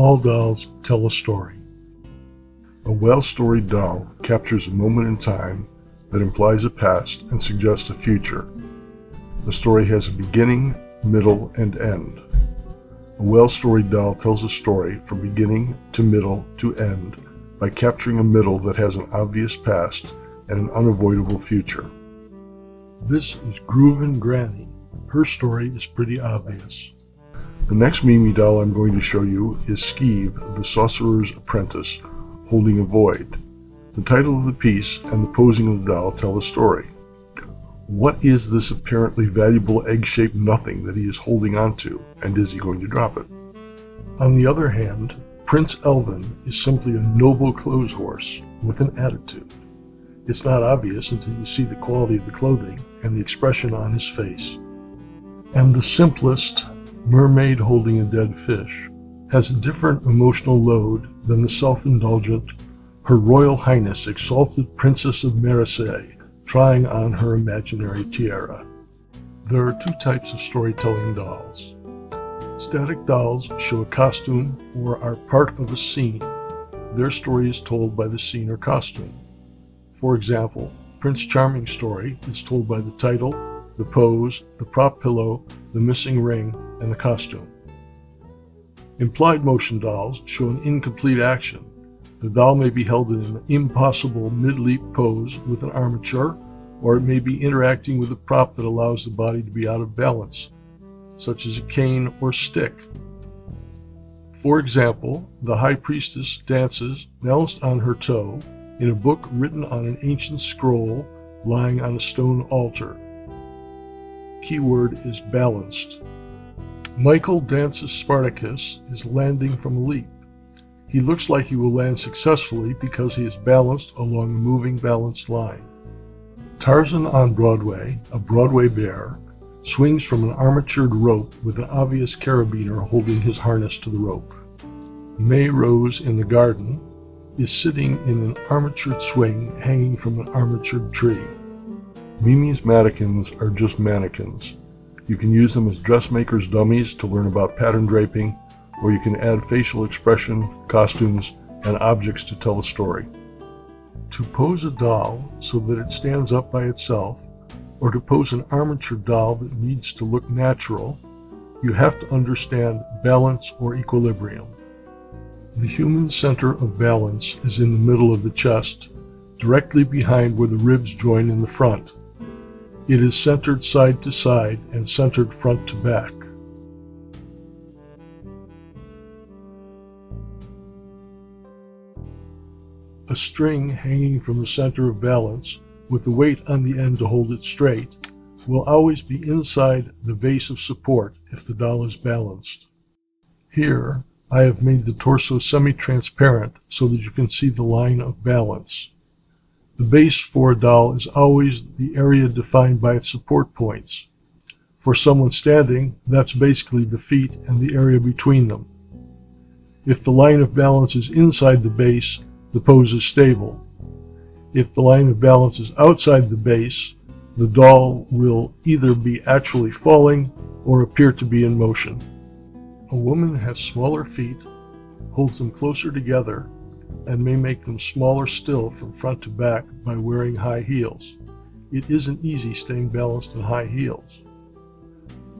All dolls tell a story. A well-storied doll captures a moment in time that implies a past and suggests a future. The story has a beginning, middle, and end. A well-storied doll tells a story from beginning to middle to end by capturing a middle that has an obvious past and an unavoidable future. This is Grooving Granny. Her story is pretty obvious. The next Mimi doll I'm going to show you is Skeev, the Sorcerer's Apprentice, holding a void. The title of the piece and the posing of the doll tell a story. What is this apparently valuable egg-shaped nothing that he is holding onto, and is he going to drop it? On the other hand, Prince Elvin is simply a noble clothes horse with an attitude. It's not obvious until you see the quality of the clothing and the expression on his face. And the simplest, mermaid holding a dead fish, has a different emotional load than the self-indulgent, Her Royal Highness Exalted Princess of Merisay, trying on her imaginary tiara. There are two types of storytelling dolls. Static dolls show a costume or are part of a scene. Their story is told by the scene or costume. For example, Prince Charming's story is told by the title, the pose, the prop pillow, the missing ring, and the costume. Implied motion dolls show an incomplete action. The doll may be held in an impossible mid-leap pose with an armature, or it may be interacting with a prop that allows the body to be out of balance, such as a cane or stick. For example, the High Priestess dances balanced on her toe in a book written on an ancient scroll lying on a stone altar. Keyword is balanced. Michael dances Spartacus is landing from a leap. He looks like he will land successfully because he is balanced along a moving balanced line. Tarzan on Broadway, a Broadway bear, swings from an armatured rope with an obvious carabiner holding his harness to the rope. May Rose in the garden is sitting in an armatured swing hanging from an armatured tree. Mimi's mannequins are just mannequins. You can use them as dressmakers' dummies to learn about pattern draping, or you can add facial expression, costumes, and objects to tell a story. To pose a doll so that it stands up by itself, or to pose an armature doll that needs to look natural, you have to understand balance or equilibrium. The human center of balance is in the middle of the chest, directly behind where the ribs join in the front. It is centered side to side and centered front to back. A string hanging from the center of balance, with the weight on the end to hold it straight, will always be inside the base of support if the doll is balanced. Here, I have made the torso semi-transparent so that you can see the line of balance. The base for a doll is always the area defined by its support points. For someone standing, that's basically the feet and the area between them. If the line of balance is inside the base, the pose is stable. If the line of balance is outside the base, the doll will either be actually falling or appear to be in motion. A woman has smaller feet, holds them closer together, and may make them smaller still from front to back by wearing high heels. It isn't easy staying balanced in high heels.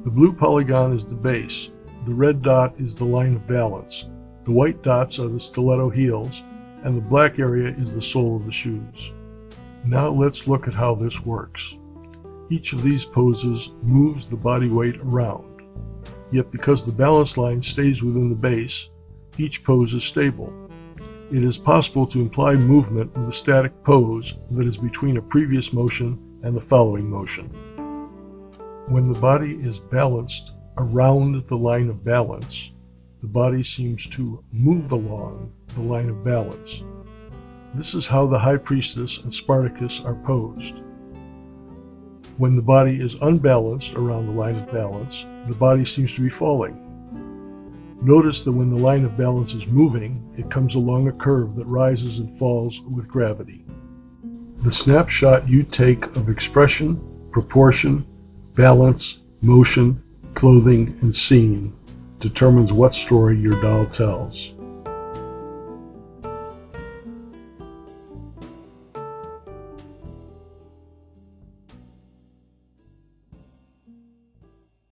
The blue polygon is the base. The red dot is the line of balance. The white dots are the stiletto heels, and the black area is the sole of the shoes. Now let's look at how this works. Each of these poses moves the body weight around, yet because the balance line stays within the base, each pose is stable. It is possible to imply movement with a static pose that is between a previous motion and the following motion. When the body is balanced around the line of balance, the body seems to move along the line of balance. This is how the High Priestess and Spartacus are posed. When the body is unbalanced around the line of balance, the body seems to be falling. Notice that when the line of balance is moving, it comes along a curve that rises and falls with gravity. The snapshot you take of expression, proportion, balance, motion, clothing, and scene determines what story your doll tells.